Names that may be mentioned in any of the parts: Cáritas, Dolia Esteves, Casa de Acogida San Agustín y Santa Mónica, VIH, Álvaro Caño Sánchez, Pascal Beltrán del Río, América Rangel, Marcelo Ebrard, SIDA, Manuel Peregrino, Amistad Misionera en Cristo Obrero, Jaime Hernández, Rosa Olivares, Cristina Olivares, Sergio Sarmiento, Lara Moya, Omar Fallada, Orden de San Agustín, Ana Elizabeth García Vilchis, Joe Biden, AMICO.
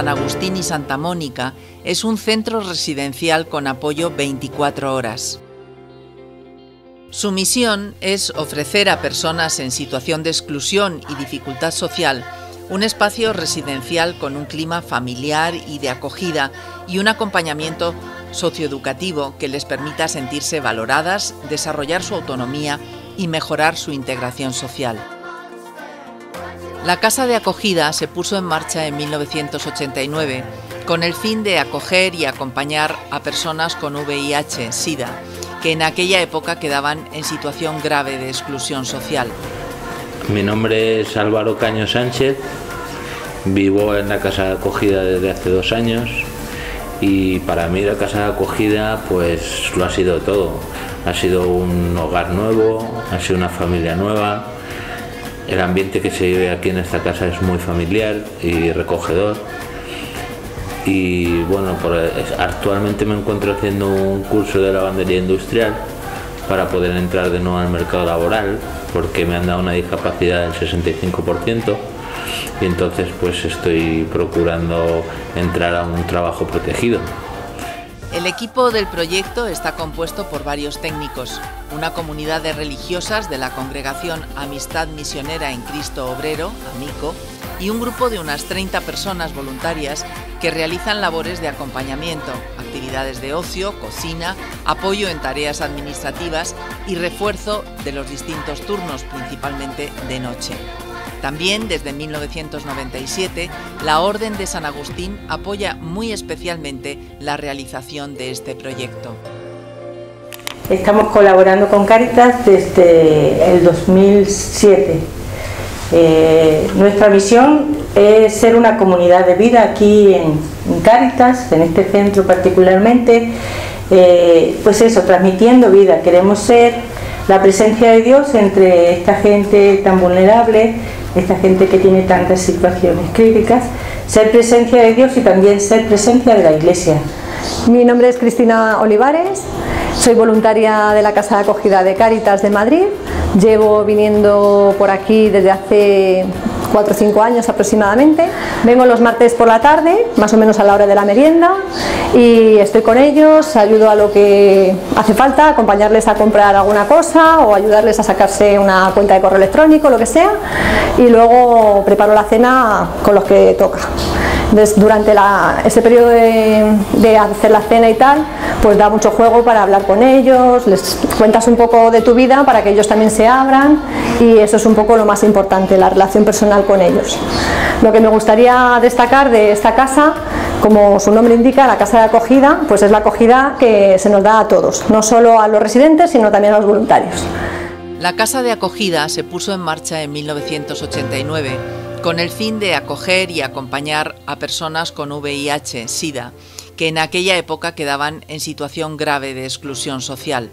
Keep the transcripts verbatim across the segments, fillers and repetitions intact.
San Agustín y Santa Mónica es un centro residencial con apoyo veinticuatro horas. Su misión es ofrecer a personas en situación de exclusión y dificultad social un espacio residencial con un clima familiar y de acogida y un acompañamiento socioeducativo que les permita sentirse valoradas, desarrollar su autonomía y mejorar su integración social. La Casa de Acogida se puso en marcha en mil novecientos ochenta y nueve con el fin de acoger y acompañar a personas con V I H, SIDA, que en aquella época quedaban en situación grave de exclusión social. Mi nombre es Álvaro Caño Sánchez, vivo en la Casa de Acogida desde hace dos años y para mí la Casa de Acogida pues lo ha sido todo. Ha sido un hogar nuevo, ha sido una familia nueva, el ambiente que se vive aquí en esta casa es muy familiar y recogedor. Y bueno, actualmente me encuentro haciendo un curso de lavandería industrial para poder entrar de nuevo al mercado laboral, porque me han dado una discapacidad del sesenta y cinco por ciento y entonces pues estoy procurando entrar a un trabajo protegido. El equipo del proyecto está compuesto por varios técnicos, una comunidad de religiosas de la congregación Amistad Misionera en Cristo Obrero, AMICO, y un grupo de unas treinta personas voluntarias que realizan labores de acompañamiento, actividades de ocio, cocina, apoyo en tareas administrativas y refuerzo de los distintos turnos, principalmente de noche. También, desde mil novecientos noventa y siete, la Orden de San Agustín apoya muy especialmente la realización de este proyecto. Estamos colaborando con Cáritas desde el dos mil siete. Eh, nuestra misión es ser una comunidad de vida aquí en, en Cáritas, en este centro particularmente, eh, pues eso, transmitiendo vida. Queremos ser la presencia de Dios entre esta gente tan vulnerable, esta gente que tiene tantas situaciones críticas, ser presencia de Dios y también ser presencia de la Iglesia. Mi nombre es Cristina Olivares, soy voluntaria de la Casa de Acogida de Cáritas de Madrid. Llevo viniendo por aquí desde hace cuatro o cinco años aproximadamente. Vengo los martes por la tarde, más o menos a la hora de la merienda, y estoy con ellos, ayudo a lo que hace falta, acompañarles a comprar alguna cosa o ayudarles a sacarse una cuenta de correo electrónico, lo que sea, y luego preparo la cena con los que toca. Entonces, durante la, ese periodo de, de hacer la cena y tal, pues da mucho juego para hablar con ellos, les cuentas un poco de tu vida para que ellos también se abran, y eso es un poco lo más importante, la relación personal con ellos. Lo que me gustaría destacar de esta casa, como su nombre indica, la Casa de Acogida, pues es la acogida que se nos da a todos, no solo a los residentes, sino también a los voluntarios. La Casa de Acogida se puso en marcha en mil novecientos ochenta y nueve... con el fin de acoger y acompañar a personas con V I H, SIDA... que en aquella época quedaban en situación grave de exclusión social.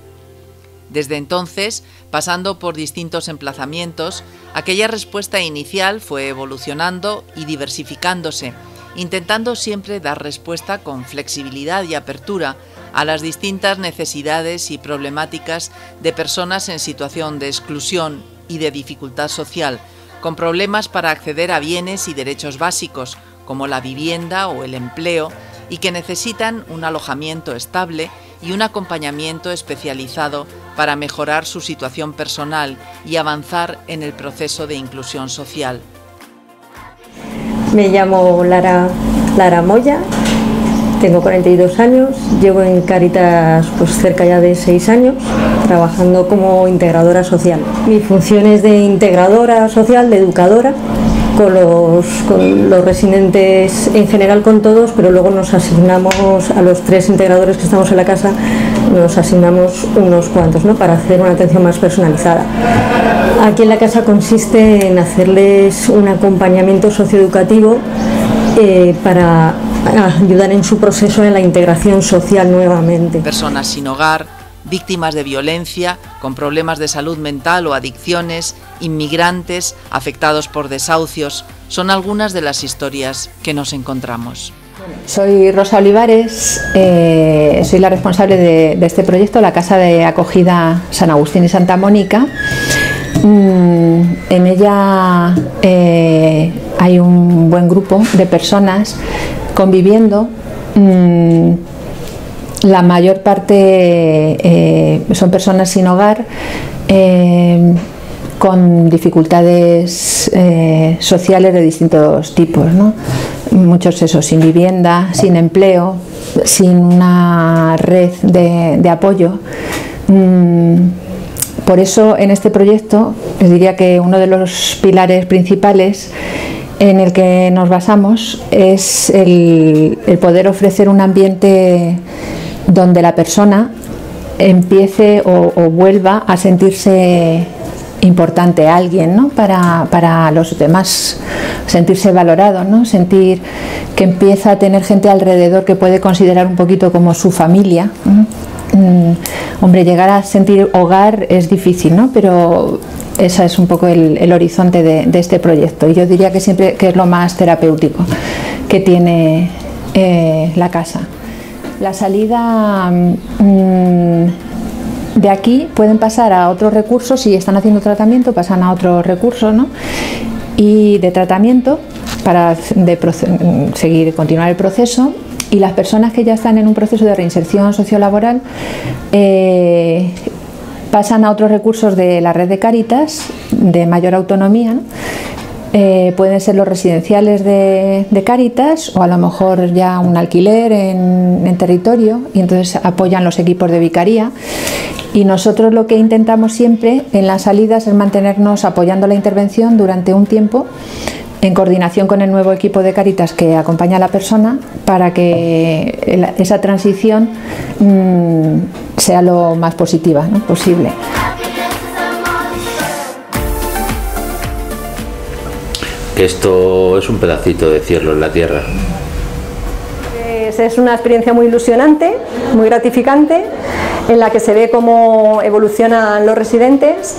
Desde entonces, pasando por distintos emplazamientos, aquella respuesta inicial fue evolucionando y diversificándose, intentando siempre dar respuesta con flexibilidad y apertura a las distintas necesidades y problemáticas de personas en situación de exclusión y de dificultad social, con problemas para acceder a bienes y derechos básicos, como la vivienda o el empleo, y que necesitan un alojamiento estable y un acompañamiento especializado para mejorar su situación personal y avanzar en el proceso de inclusión social. Me llamo Lara, Lara Moya, tengo cuarenta y dos años, llevo en Cáritas pues cerca ya de seis años, trabajando como integradora social. Mi función es de integradora social, de educadora, Con los, con los residentes en general, con todos, pero luego nos asignamos a los tres integradores que estamos en la casa, nos asignamos unos cuantos, ¿no?, para hacer una atención más personalizada. Aquí en la casa consiste en hacerles un acompañamiento socioeducativo eh, para ayudar en su proceso en la integración social nuevamente. Personas sin hogar, víctimas de violencia, con problemas de salud mental o adicciones, inmigrantes, afectados por desahucios, son algunas de las historias que nos encontramos. Soy Rosa Olivares, eh, soy la responsable de, de este proyecto, la Casa de Acogida San Agustín y Santa Mónica, Mm, en ella eh, hay un buen grupo de personas conviviendo. Mm, la mayor parte eh, son personas sin hogar, eh, con dificultades eh, sociales de distintos tipos, ¿no? Muchos esos sin vivienda, sin empleo, sin una red de, de apoyo. Por eso en este proyecto les diría que uno de los pilares principales en el que nos basamos es el, el poder ofrecer un ambiente donde la persona empiece o, o vuelva a sentirse importante, alguien, ¿no? para, para los demás, sentirse valorado, ¿no? Sentir que empieza a tener gente alrededor que puede considerar un poquito como su familia, ¿no? Mm, hombre, llegar a sentir hogar es difícil, ¿no? Pero ese es un poco el, el horizonte de, de este proyecto, y yo diría que siempre que es lo más terapéutico que tiene eh, la casa. La salida mm, de aquí pueden pasar a otros recursos. Si están haciendo tratamiento, pasan a otros recursos, ¿no? Y de tratamiento para de seguir continuar el proceso. Y las personas que ya están en un proceso de reinserción sociolaboral eh, pasan a otros recursos de la red de Cáritas de mayor autonomía, ¿no? Eh, pueden ser los residenciales de, de Cáritas, o a lo mejor ya un alquiler en, en territorio, y entonces apoyan los equipos de vicaría. Y nosotros lo que intentamos siempre en las salidas es mantenernos apoyando la intervención durante un tiempo, en coordinación con el nuevo equipo de Cáritas que acompaña a la persona, para que esa transición mmm, sea lo más positiva, ¿no? posible. Esto es un pedacito de cielo en la tierra. Es una experiencia muy ilusionante, muy gratificante, en la que se ve cómo evolucionan los residentes,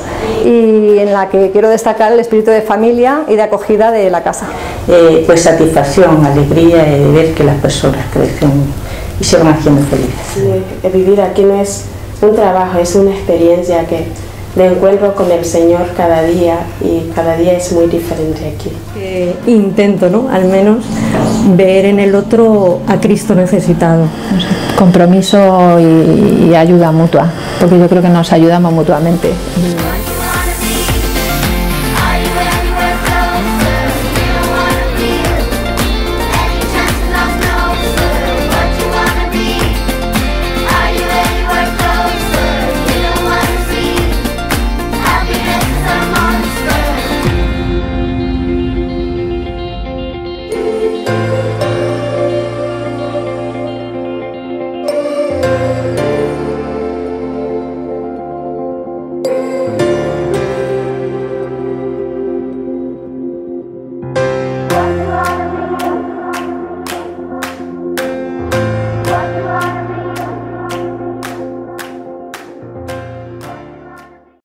y en la que quiero destacar el espíritu de familia y de acogida de la casa. Eh, pues satisfacción, alegría de ver que las personas crecen y se van haciendo felices. Vivir aquí no es un trabajo, es una experiencia que de encuentro con el Señor cada día, y cada día es muy diferente aquí. Eh, intento, ¿no? Al menos ver en el otro a Cristo necesitado. Compromiso y, y ayuda mutua, porque yo creo que nos ayudamos mutuamente.